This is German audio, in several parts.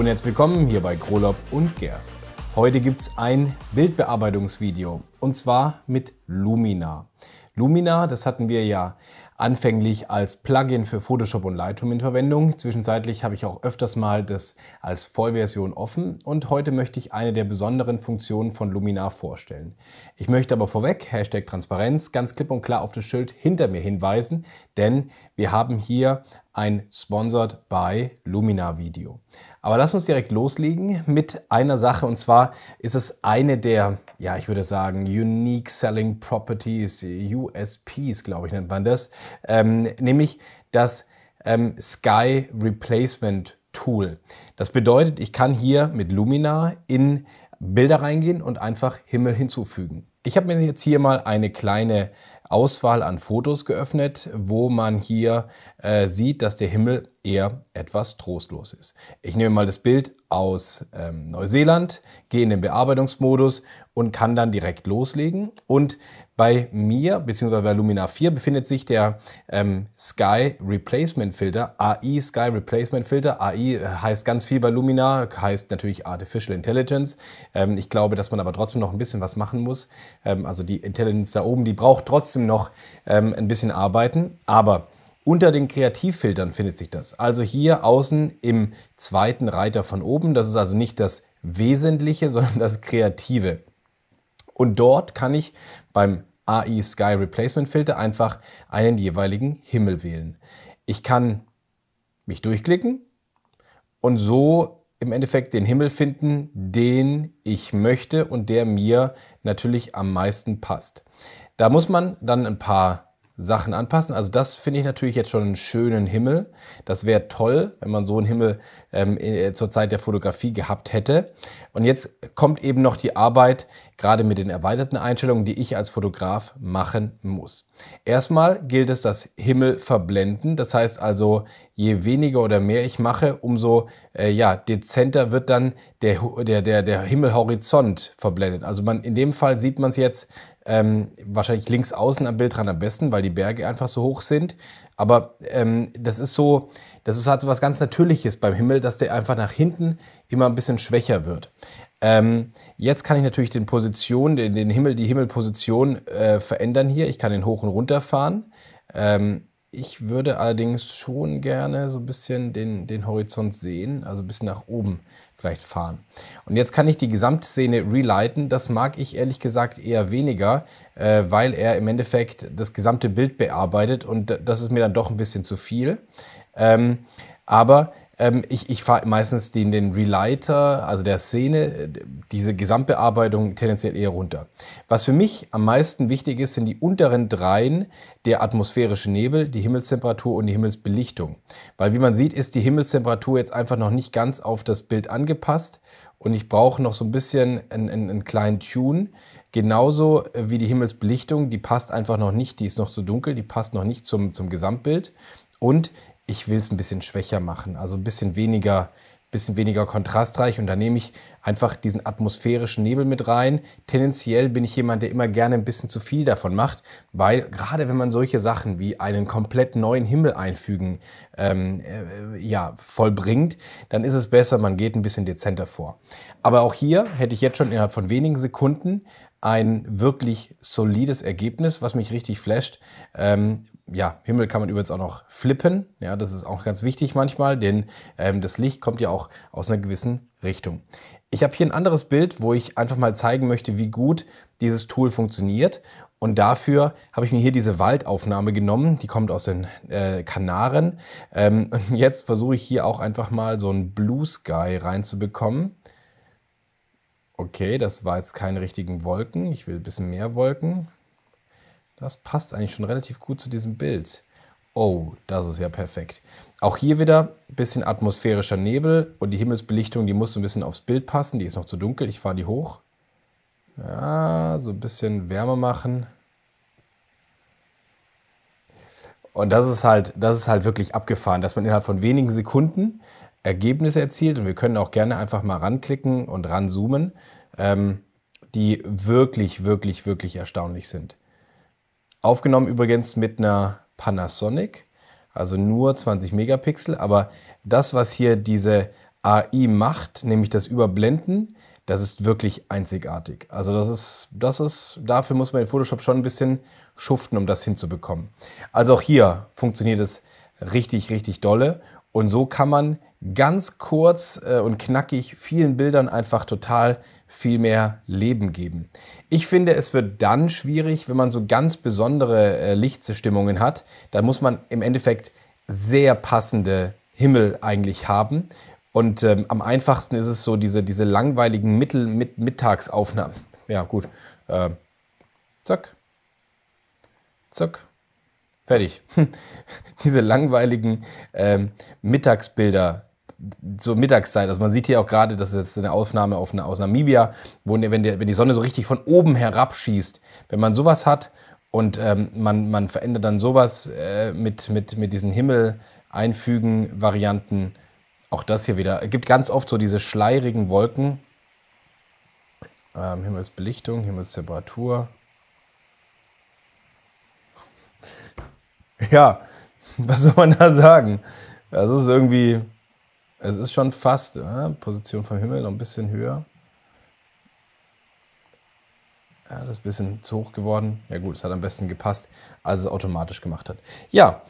Hallo und herzlich willkommen hier bei Krolop&Gerst. Heute gibt es ein Bildbearbeitungsvideo und zwar mit Luminar. Luminar, das hatten wir ja anfänglich als Plugin für Photoshop und Lightroom in Verwendung. Zwischenzeitlich habe ich auch öfters mal das als Vollversion offen und heute möchte ich eine der besonderen Funktionen von Luminar vorstellen. Ich möchte aber vorweg, #Transparenz, ganz klipp und klar auf das Schild hinter mir hinweisen, denn wir haben hier ein Sponsored by Luminar Video. Aber lass uns direkt loslegen mit einer Sache, und zwar ist es eine der, ja, ich würde sagen, Unique Selling Properties, USPs, glaube ich, nennt man das, nämlich das Sky Replacement Tool. Das bedeutet, ich kann hier mit Luminar in Bilder reingehen und einfach Himmel hinzufügen. Ich habe mir jetzt hier mal eine kleine Auswahl an Fotos geöffnet, wo man hier sieht, dass der Himmel eher etwas trostlos ist. Ich nehme mal das Bild aus Neuseeland, gehe in den Bearbeitungsmodus und kann dann direkt loslegen. Und bei mir, beziehungsweise bei Luminar 4, befindet sich der Sky Replacement Filter, AI Sky Replacement Filter. AI heißt ganz viel bei Luminar, heißt natürlich Artificial Intelligence. Ich glaube, dass man aber trotzdem noch ein bisschen was machen muss. Also die Intelligence da oben, die braucht trotzdem noch ein bisschen arbeiten, aber unter den Kreativfiltern findet sich das. Also hier außen im zweiten Reiter von oben, das ist also nicht das Wesentliche, sondern das Kreative. Und dort kann ich beim AI Sky Replacement Filter einfach einen jeweiligen Himmel wählen. Ich kann mich durchklicken und so im Endeffekt den Himmel finden, den ich möchte und der mir natürlich am meisten passt. Da muss man dann ein paar Sachen anpassen. Also das finde ich natürlich jetzt schon einen schönen Himmel. Das wäre toll, wenn man so einen Himmel zur Zeit der Fotografie gehabt hätte. Und jetzt kommt eben noch die Arbeit, gerade mit den erweiterten Einstellungen, die ich als Fotograf machen muss. Erstmal gilt es, das Himmel verblenden. Das heißt also, je weniger oder mehr ich mache, umso dezenter wird dann der Himmelhorizont verblendet. Also in dem Fall sieht man es jetzt wahrscheinlich links außen am Bildrand am besten, weil die Berge einfach so hoch sind. Aber das ist halt so was ganz Natürliches beim Himmel, dass der einfach nach hinten immer ein bisschen schwächer wird. Jetzt kann ich natürlich die Himmelposition verändern hier. Ich kann den hoch und runter fahren. Ich würde allerdings schon gerne so ein bisschen den Horizont sehen, also ein bisschen nach oben vielleicht fahren. Und jetzt kann ich die Gesamtszene relighten. Das mag ich ehrlich gesagt eher weniger, weil er im Endeffekt das gesamte Bild bearbeitet und das ist mir dann doch ein bisschen zu viel. Ich fahre meistens den Relighter, also der Szene, diese Gesamtbearbeitung tendenziell eher runter. Was für mich am meisten wichtig ist, sind die unteren dreien, der atmosphärische Nebel, die Himmelstemperatur und die Himmelsbelichtung. Weil wie man sieht, ist die Himmelstemperatur jetzt einfach noch nicht ganz auf das Bild angepasst und ich brauche noch so ein bisschen einen kleinen Tune. Genauso wie die Himmelsbelichtung, die passt einfach noch nicht, die ist noch zu dunkel, die passt noch nicht zum Gesamtbild. Und ich will es ein bisschen schwächer machen, also ein bisschen weniger kontrastreich, und da nehme ich einfach diesen atmosphärischen Nebel mit rein. Tendenziell bin ich jemand, der immer gerne ein bisschen zu viel davon macht, weil gerade wenn man solche Sachen wie einen komplett neuen Himmel einfügen vollbringt, dann ist es besser, man geht ein bisschen dezenter vor. Aber auch hier hätte ich jetzt schon innerhalb von wenigen Sekunden ein wirklich solides Ergebnis, was mich richtig flasht. Himmel kann man übrigens auch noch flippen. Ja, das ist auch ganz wichtig manchmal, denn das Licht kommt ja auch aus einer gewissen Richtung. Ich habe hier ein anderes Bild, wo ich einfach mal zeigen möchte, wie gut dieses Tool funktioniert. Und dafür habe ich mir hier diese Waldaufnahme genommen. Die kommt aus den Kanaren. Jetzt versuche ich hier auch einfach mal so einen Blue Sky reinzubekommen. Okay, das war jetzt keine richtigen Wolken. Ich will ein bisschen mehr Wolken. Das passt eigentlich schon relativ gut zu diesem Bild. Oh, das ist ja perfekt. Auch hier wieder ein bisschen atmosphärischer Nebel und die Himmelsbelichtung, die muss so ein bisschen aufs Bild passen. Die ist noch zu dunkel, ich fahre die hoch. Ja, so ein bisschen wärmer machen. Und das ist halt wirklich abgefahren, dass man innerhalb von wenigen Sekunden Ergebnisse erzielt, und wir können auch gerne einfach mal ranklicken und ranzoomen, die wirklich, wirklich, wirklich erstaunlich sind. Aufgenommen übrigens mit einer Panasonic, also nur 20 Megapixel, aber das, was hier diese AI macht, nämlich das Überblenden, das ist wirklich einzigartig. Also dafür muss man in Photoshop schon ein bisschen schuften, um das hinzubekommen. Also auch hier funktioniert es richtig, richtig dolle. Und so kann man ganz kurz und knackig vielen Bildern einfach total viel mehr Leben geben. Ich finde, es wird dann schwierig, wenn man so ganz besondere Lichtstimmungen hat. Da muss man im Endeffekt sehr passende Himmel eigentlich haben. Und am einfachsten ist es so, diese langweiligen Mittagsaufnahmen. Ja, gut. Zack. Zack. Fertig. Diese langweiligen Mittagsbilder, so Mittagszeit. Also man sieht hier auch gerade, das ist jetzt eine Aufnahme aus Namibia, wo wenn die Sonne so richtig von oben herabschießt. Wenn man sowas hat und man verändert dann sowas mit diesen Himmel-Einfügen-Varianten. Auch das hier wieder. Es gibt ganz oft so diese schleirigen Wolken. Himmelsbelichtung, Himmelstemperatur. Ja, was soll man da sagen? Das ist irgendwie, es ist schon fast, Position vom Himmel noch ein bisschen höher. Ja, das ist ein bisschen zu hoch geworden. Ja gut, es hat am besten gepasst, als es automatisch gemacht hat. Ja,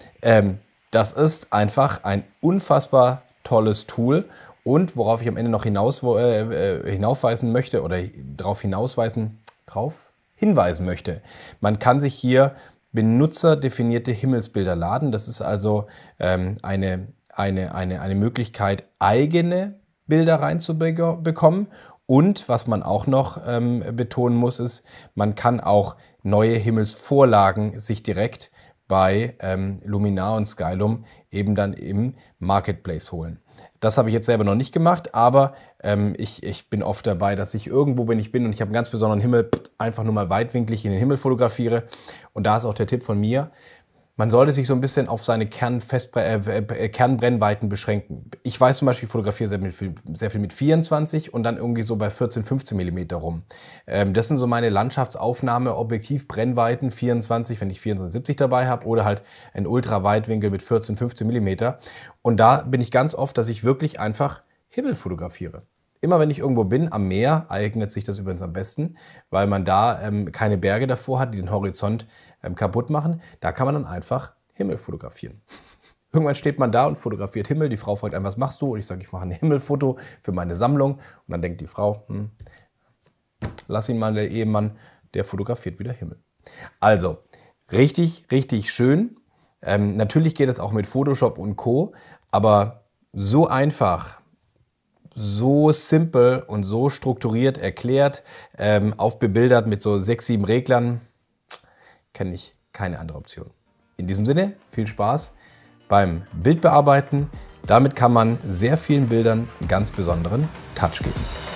das ist einfach ein unfassbar tolles Tool. Und worauf ich am Ende noch darauf hinweisen möchte, man kann sich hier benutzerdefinierte Himmelsbilder laden. Das ist also eine Möglichkeit, eigene Bilder reinzubekommen. Und was man auch noch betonen muss, ist, man kann auch neue Himmelsvorlagen sich direkt bei Luminar und Skylum eben dann im Marketplace holen. Das habe ich jetzt selber noch nicht gemacht, aber ich bin oft dabei, dass ich irgendwo, wenn ich bin und ich habe einen ganz besonderen Himmel, einfach nur mal weitwinklig in den Himmel fotografiere. Und da ist auch der Tipp von mir, man sollte sich so ein bisschen auf seine Kernbrennweiten beschränken. Ich weiß zum Beispiel, ich fotografiere sehr viel mit 24 und dann irgendwie so bei 14, 15 mm rum. Das sind so meine Landschaftsaufnahme, Objektivbrennweiten 24, wenn ich 24-70 dabei habe oder halt ein Ultraweitwinkel mit 14, 15 mm. Und da bin ich ganz oft, dass ich wirklich einfach Himmel fotografiere. Immer wenn ich irgendwo bin, am Meer eignet sich das übrigens am besten, weil man da keine Berge davor hat, die den Horizont kaputt machen. Da kann man dann einfach Himmel fotografieren. Irgendwann steht man da und fotografiert Himmel. Die Frau fragt einen, was machst du? Und ich sage, ich mache ein Himmelfoto für meine Sammlung. Und dann denkt die Frau, lass ihn mal, der Ehemann, der fotografiert wieder Himmel. Also, richtig, richtig schön. Natürlich geht es auch mit Photoshop und Co. Aber so einfach, so simpel und so strukturiert erklärt, aufbebildert mit so 6, 7 Reglern, kenne ich keine andere Option. In diesem Sinne, viel Spaß beim Bildbearbeiten. Damit kann man sehr vielen Bildern einen ganz besonderen Touch geben.